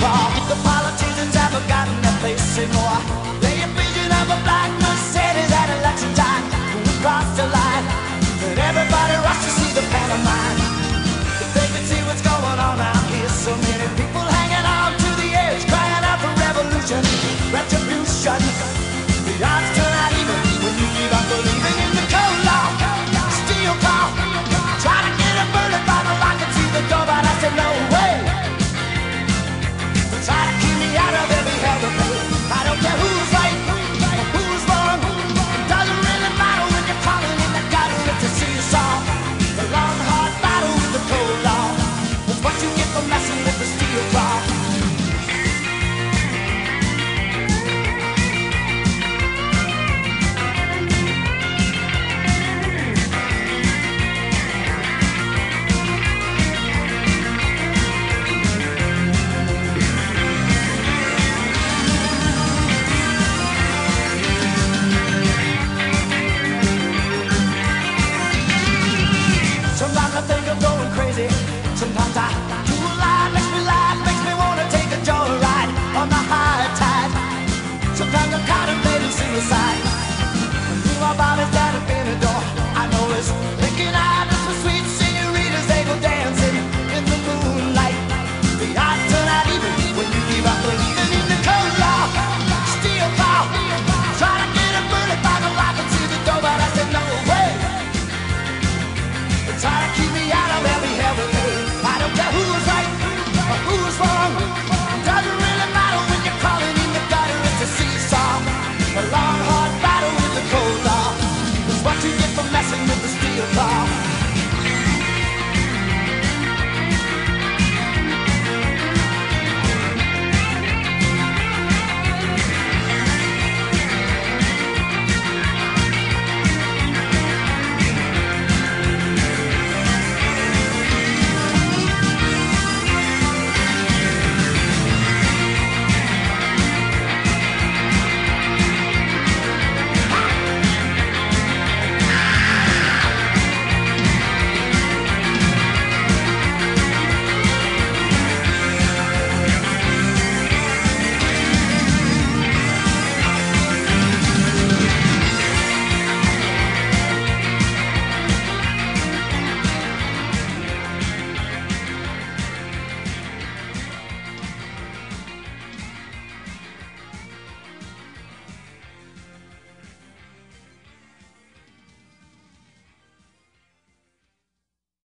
bar. The politicians haven't gotten their place anymore. They envision of a black Mercedes at election time.